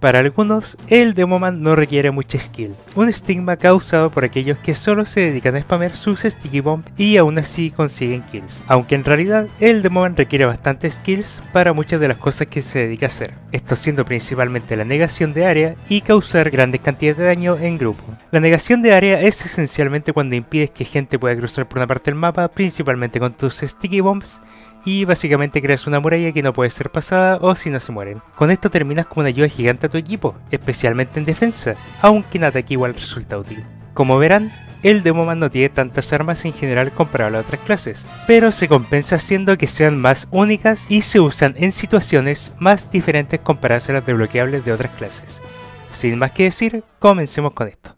Para algunos, el Demoman no requiere mucha skill, un estigma causado por aquellos que solo se dedican a spamear sus Sticky Bombs y aún así consiguen kills, aunque en realidad el Demoman requiere bastante skills para muchas de las cosas que se dedica a hacer, esto siendo principalmente la negación de área y causar grandes cantidades de daño en grupo. La negación de área es esencialmente cuando impides que gente pueda cruzar por una parte del mapa, principalmente con tus Sticky Bombs, y básicamente creas una muralla que no puede ser pasada o si no se mueren. Con esto terminas como una ayuda gigante a tu equipo, especialmente en defensa, aunque en ataque igual resulta útil. Como verán, el Demoman no tiene tantas armas en general comparable a otras clases, pero se compensa haciendo que sean más únicas y se usan en situaciones más diferentes comparadas a las desbloqueables de otras clases. Sin más que decir, comencemos con esto.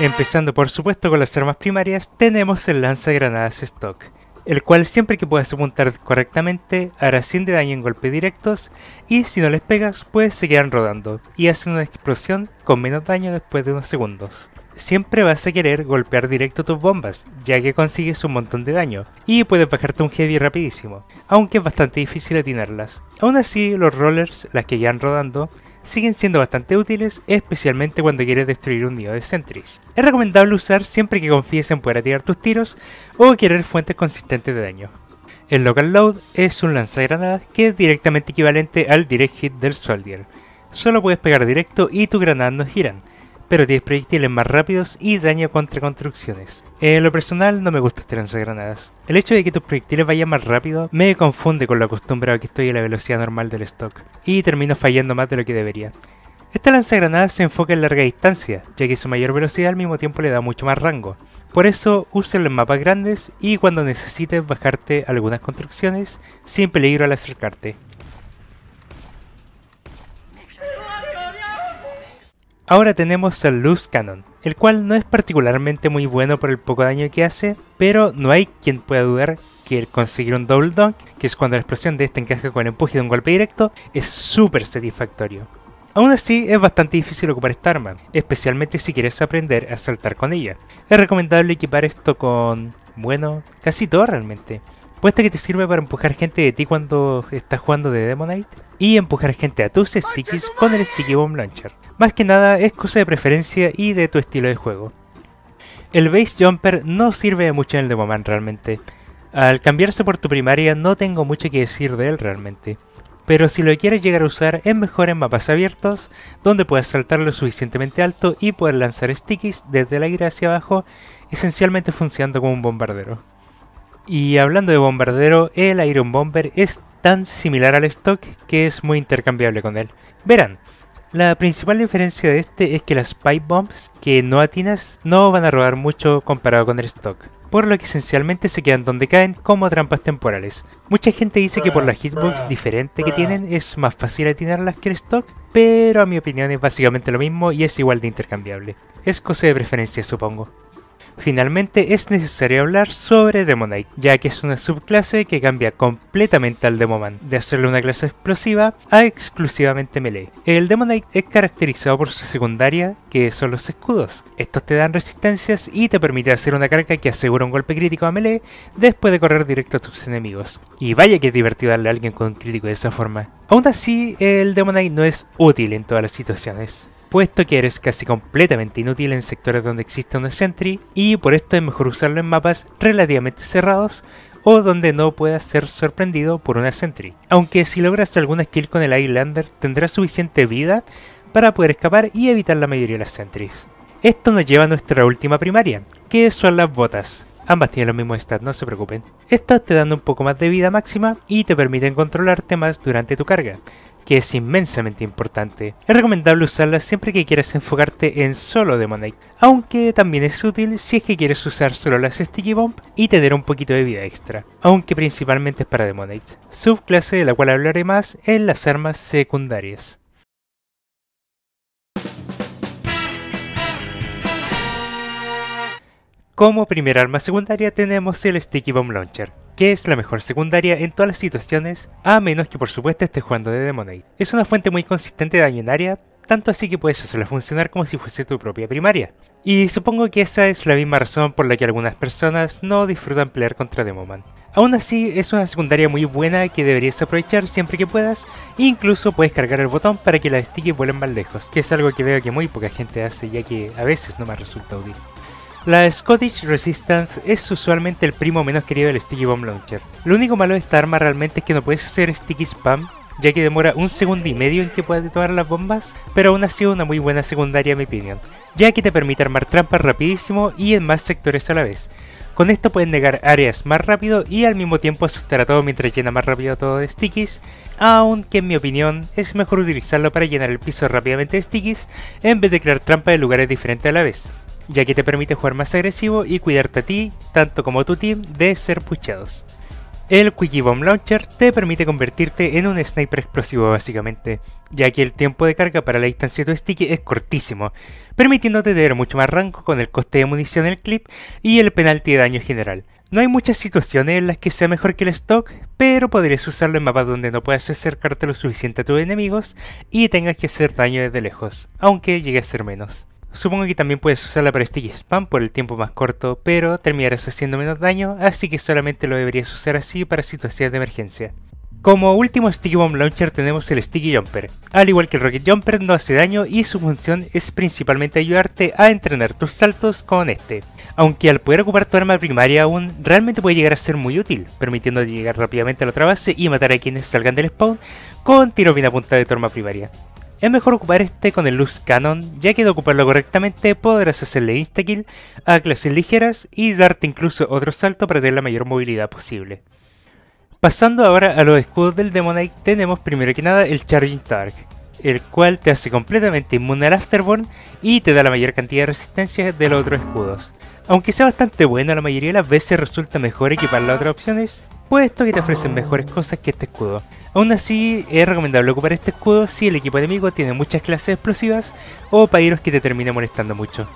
Empezando por supuesto con las armas primarias, tenemos el lanzagranadas stock, el cual siempre que puedas apuntar correctamente hará 100 de daño en golpes directos y si no les pegas pues se quedan rodando y hacen una explosión con menos daño después de unos segundos. Siempre vas a querer golpear directo tus bombas, ya que consigues un montón de daño, y puedes bajarte un heavy rapidísimo, aunque es bastante difícil atinarlas. Aún así, los rollers, las que quedan rodando, siguen siendo bastante útiles, especialmente cuando quieres destruir un nido de sentries. Es recomendable usar siempre que confíes en poder atirar tus tiros o querer fuentes consistentes de daño. El Local Load es un lanzagranadas que es directamente equivalente al Direct Hit del Soldier. Solo puedes pegar directo y tus granadas no giran, pero tienes proyectiles más rápidos y daño contra construcciones. En lo personal no me gusta este lanzagranadas. El hecho de que tus proyectiles vayan más rápido me confunde con lo acostumbrado que estoy a la velocidad normal del stock, y termino fallando más de lo que debería. Este lanzagranadas se enfoca en larga distancia, ya que su mayor velocidad al mismo tiempo le da mucho más rango. Por eso, úsalo en mapas grandes y cuando necesites bajarte algunas construcciones sin peligro al acercarte. Ahora tenemos al Loose Cannon, el cual no es particularmente muy bueno por el poco daño que hace, pero no hay quien pueda dudar que el conseguir un Double Dunk, que es cuando la explosión de este encaja con el empuje de un golpe directo, es súper satisfactorio. Aún así, es bastante difícil ocupar esta arma, especialmente si quieres aprender a saltar con ella. Es recomendable equipar esto con, bueno, casi todo realmente. Puesto que te sirve para empujar gente de ti cuando estás jugando de Demonite y empujar gente a tus stickies con el Sticky Bomb Launcher. Más que nada es cosa de preferencia y de tu estilo de juego. El Base Jumper no sirve mucho en el Demoman realmente. Al cambiarse por tu primaria no tengo mucho que decir de él realmente. Pero si lo quieres llegar a usar es mejor en mapas abiertos, donde puedas saltar lo suficientemente alto y poder lanzar stickies desde el aire hacia abajo, esencialmente funcionando como un bombardero. Y hablando de bombardero, el Iron Bomber es tan similar al stock que es muy intercambiable con él. Verán, la principal diferencia de este es que las Pipe Bombs que no atinas no van a rodar mucho comparado con el stock, por lo que esencialmente se quedan donde caen como trampas temporales. Mucha gente dice que por la hitbox diferente que tienen es más fácil atinarlas que el stock, pero a mi opinión es básicamente lo mismo y es igual de intercambiable. Es cosa de preferencia, supongo. Finalmente es necesario hablar sobre Demonite, ya que es una subclase que cambia completamente al Demoman, de hacerle una clase explosiva a exclusivamente melee. El Demonite es caracterizado por su secundaria, que son los escudos. Estos te dan resistencias y te permite hacer una carga que asegura un golpe crítico a melee después de correr directo a tus enemigos. Y vaya que es divertido darle a alguien con un crítico de esa forma. Aún así, el Demonite no es útil en todas las situaciones, puesto que eres casi completamente inútil en sectores donde existe una sentry y por esto es mejor usarlo en mapas relativamente cerrados o donde no puedas ser sorprendido por una sentry. Aunque si logras alguna skill con el Highlander tendrás suficiente vida para poder escapar y evitar la mayoría de las sentries. Esto nos lleva a nuestra última primaria, que son las botas. Ambas tienen los mismos stats, no se preocupen. Estas te dan un poco más de vida máxima y te permiten controlarte más durante tu carga, que es inmensamente importante. Es recomendable usarla siempre que quieras enfocarte en solo Demonite, aunque también es útil si es que quieres usar solo las Sticky Bomb y tener un poquito de vida extra, aunque principalmente es para Demonite, subclase de la cual hablaré más en las armas secundarias. Como primera arma secundaria tenemos el Sticky Bomb Launcher, que es la mejor secundaria en todas las situaciones, a menos que por supuesto estés jugando de Demonite. Es una fuente muy consistente de daño en área, tanto así que puedes hacerla funcionar como si fuese tu propia primaria. Y supongo que esa es la misma razón por la que algunas personas no disfrutan pelear contra Demoman. Aún así, es una secundaria muy buena que deberías aprovechar siempre que puedas, e incluso puedes cargar el botón para que las sticky vuelen más lejos, que es algo que veo que muy poca gente hace ya que a veces no me resulta útil. La Scottish Resistance es usualmente el primo menos querido del Sticky Bomb Launcher. Lo único malo de esta arma realmente es que no puedes hacer Sticky Spam, ya que demora un segundo y medio en que puedas detonar las bombas, pero aún ha sido una muy buena secundaria en mi opinión, ya que te permite armar trampas rapidísimo y en más sectores a la vez. Con esto puedes negar áreas más rápido y al mismo tiempo asustar a todo mientras llena más rápido todo de stickies, aunque en mi opinión es mejor utilizarlo para llenar el piso rápidamente de stickies en vez de crear trampas en lugares diferentes a la vez, ya que te permite jugar más agresivo y cuidarte a ti, tanto como a tu team, de ser puchados. El Quickie Bomb Launcher te permite convertirte en un sniper explosivo básicamente, ya que el tiempo de carga para la distancia de tu sticky es cortísimo, permitiéndote tener mucho más rango con el coste de munición en el clip y el penalti de daño general. No hay muchas situaciones en las que sea mejor que el stock, pero podrías usarlo en mapas donde no puedas acercarte lo suficiente a tus enemigos y tengas que hacer daño desde lejos, aunque llegue a ser menos. Supongo que también puedes usarla para Sticky Spam por el tiempo más corto, pero terminarás haciendo menos daño, así que solamente lo deberías usar así para situaciones de emergencia. Como último Sticky Bomb Launcher tenemos el Sticky Jumper. Al igual que el Rocket Jumper, no hace daño y su función es principalmente ayudarte a entrenar tus saltos con este. Aunque al poder ocupar tu arma primaria aún, realmente puede llegar a ser muy útil, permitiéndote llegar rápidamente a la otra base y matar a quienes salgan del spawn con tiro bien apuntado de tu arma primaria. Es mejor ocupar este con el Loose Cannon, ya que de ocuparlo correctamente podrás hacerle insta-kill a clases ligeras y darte incluso otro salto para tener la mayor movilidad posible. Pasando ahora a los escudos del Demonite, tenemos primero que nada el Chargin' Targe, el cual te hace completamente inmune al Afterburn y te da la mayor cantidad de resistencia de los otros escudos. Aunque sea bastante bueno, la mayoría de las veces resulta mejor equipar las otras opciones, puesto que te ofrecen mejores cosas que este escudo. Aún así, es recomendable ocupar este escudo si el equipo enemigo tiene muchas clases explosivas o pairos que te terminen molestando mucho.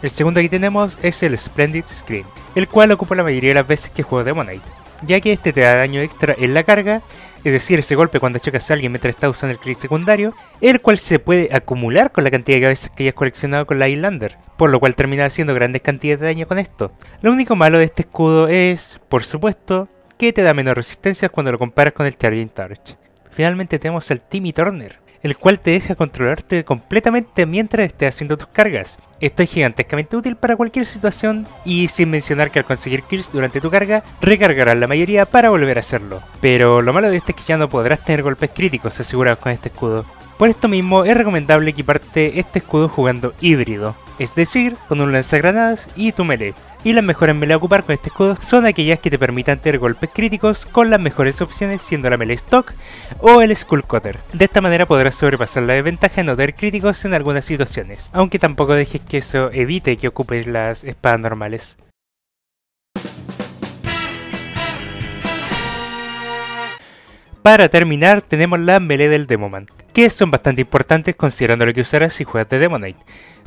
El segundo que tenemos es el Splendid Screen, el cual ocupa la mayoría de las veces que juego Demonite, ya que este te da daño extra en la carga, es decir, ese golpe cuando chocas a alguien mientras está usando el clic secundario, el cual se puede acumular con la cantidad de cabezas que hayas coleccionado con la Eyelander, por lo cual terminas haciendo grandes cantidades de daño con esto. Lo único malo de este escudo es, por supuesto, que te da menos resistencia cuando lo comparas con el Chargin' Targe. Finalmente tenemos al Timmy Turner, el cual te deja controlarte completamente mientras estés haciendo tus cargas. Esto es gigantescamente útil para cualquier situación y sin mencionar que al conseguir kills durante tu carga, recargarás la mayoría para volver a hacerlo. Pero lo malo de este es que ya no podrás tener golpes críticos asegurados con este escudo. Por esto mismo es recomendable equiparte este escudo jugando híbrido, es decir, con un lanzagranadas y tu melee. Y las mejores melee a ocupar con este escudo son aquellas que te permitan tener golpes críticos con las mejores opciones siendo la melee stock o el Skullcutter. De esta manera podrás sobrepasar la desventaja de no tener críticos en algunas situaciones, aunque tampoco dejes que eso evite que ocupes las espadas normales. Para terminar tenemos la melee del Demoman, que son bastante importantes considerando lo que usarás si juegas de Demonite.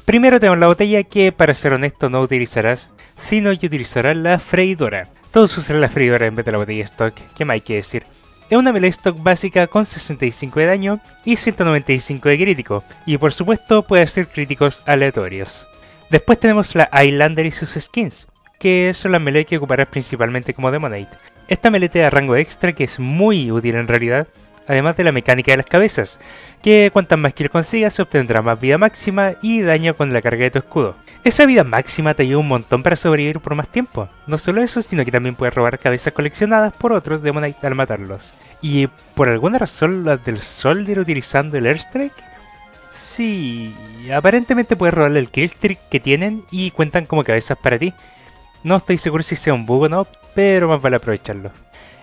Primero tenemos la botella que, para ser honesto, no utilizarás, sino que utilizarás la Freidora. Todos usarán la Freidora en vez de la botella stock, que más hay que decir. Es una melee stock básica con 65 de daño y 195 de crítico, y por supuesto puede hacer críticos aleatorios. Después tenemos la Highlander y sus skins, que son las melee que ocuparás principalmente como Demonite. Esta melee te da rango extra que es muy útil en realidad, además de la mecánica de las cabezas, que cuantas más kills consigas obtendrás más vida máxima y daño con la carga de tu escudo. Esa vida máxima te ayuda un montón para sobrevivir por más tiempo. No solo eso, sino que también puedes robar cabezas coleccionadas por otros Demonite al matarlos. ¿Y por alguna razón las del Soldier utilizando el Airstrike? Sí, aparentemente puedes robarle el killstreak que tienen y cuentan como cabezas para ti. No estoy seguro si sea un bug o no, pero más vale aprovecharlo.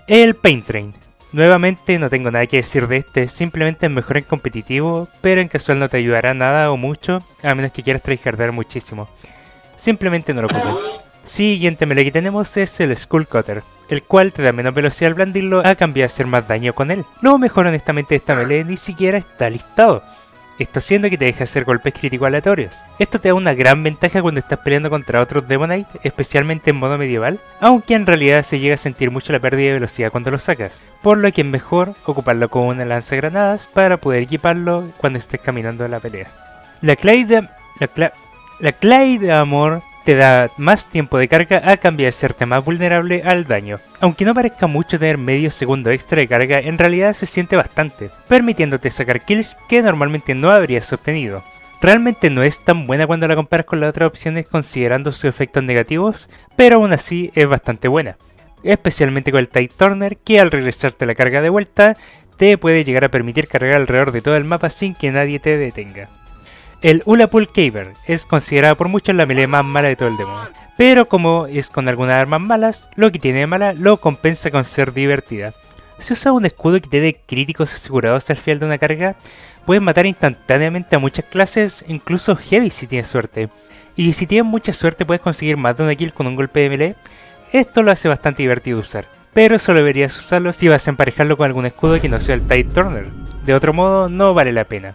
El Pain Train. Nuevamente no tengo nada que decir de este, simplemente es mejor en competitivo, pero en casual no te ayudará nada o mucho, a menos que quieras tryhardear muchísimo. Simplemente no lo ocupes. Siguiente melee que tenemos es el Skullcutter, el cual te da menos velocidad al blandirlo a cambio de hacer más daño con él. Lo mejor honestamente de esta melee ni siquiera está listado, esto haciendo que te deje hacer golpes críticos aleatorios. Esto te da una gran ventaja cuando estás peleando contra otros Demonite, especialmente en modo medieval, aunque en realidad se llega a sentir mucho la pérdida de velocidad cuando lo sacas, por lo que es mejor ocuparlo con una lanzagranadas para poder equiparlo cuando estés caminando a la pelea. La Claidemore te da más tiempo de carga a cambiarte más vulnerable al daño. Aunque no parezca mucho tener medio segundo extra de carga, en realidad se siente bastante, permitiéndote sacar kills que normalmente no habrías obtenido. Realmente no es tan buena cuando la comparas con las otras opciones considerando sus efectos negativos, pero aún así es bastante buena. Especialmente con el Tide Turner, que al regresarte la carga de vuelta, te puede llegar a permitir cargar alrededor de todo el mapa sin que nadie te detenga. El Ullapool Caber es considerada por muchos la melee más mala de todo el demo, pero como es con algunas armas malas, lo que tiene de mala lo compensa con ser divertida. Si usas un escudo que te dé críticos asegurados al final de una carga, puedes matar instantáneamente a muchas clases, incluso heavy si tienes suerte. Y si tienes mucha suerte puedes conseguir más de una kill con un golpe de melee. Esto lo hace bastante divertido usar, pero solo deberías usarlo si vas a emparejarlo con algún escudo que no sea el Tide Turner. De otro modo no vale la pena.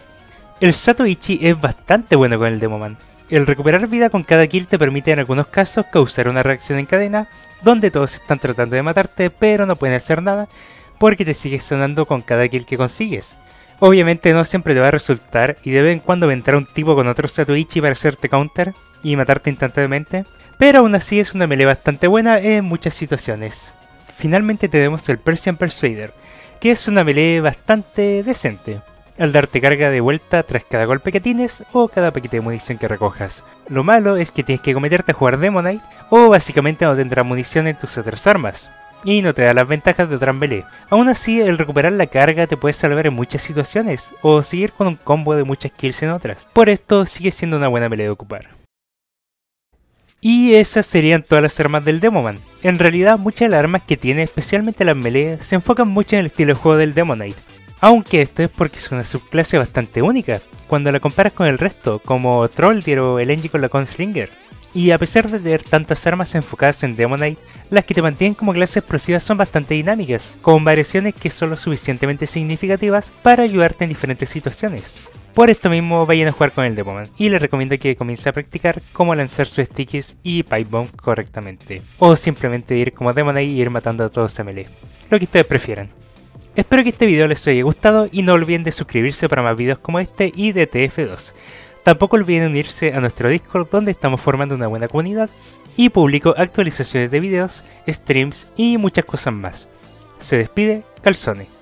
El Satoichi es bastante bueno con el Demoman. El recuperar vida con cada kill te permite en algunos casos causar una reacción en cadena, donde todos están tratando de matarte pero no pueden hacer nada porque te sigues sanando con cada kill que consigues. Obviamente no siempre te va a resultar y de vez en cuando vendrá un tipo con otro Satoichi para hacerte counter y matarte instantáneamente, pero aún así es una melee bastante buena en muchas situaciones. Finalmente tenemos el Persian Persuader, que es una melee bastante decente, al darte carga de vuelta tras cada golpe que tienes o cada paquete de munición que recojas. Lo malo es que tienes que cometerte a jugar Demonite o básicamente no tendrás munición en tus otras armas, y no te da las ventajas de otra melee. Aún así, el recuperar la carga te puede salvar en muchas situaciones, o seguir con un combo de muchas kills en otras. Por esto, sigue siendo una buena melee de ocupar. Y esas serían todas las armas del Demoman. En realidad, muchas de las armas que tiene, especialmente las melee, se enfocan mucho en el estilo de juego del Demonite. Aunque esto es porque es una subclase bastante única, cuando la comparas con el resto, como Trolldier o el Engie con la Gunslinger. Y a pesar de tener tantas armas enfocadas en Demonite, las que te mantienen como clase explosiva son bastante dinámicas, con variaciones que son lo suficientemente significativas para ayudarte en diferentes situaciones. Por esto mismo vayan a jugar con el Demoman, y les recomiendo que comience a practicar cómo lanzar sus stickies y pipe bomb correctamente, o simplemente ir como Demonite y ir matando a todos a melee, lo que ustedes prefieran. Espero que este video les haya gustado y no olviden de suscribirse para más videos como este y de TF2. Tampoco olviden unirse a nuestro Discord donde estamos formando una buena comunidad y publico actualizaciones de videos, streams y muchas cosas más. Se despide, Calzone.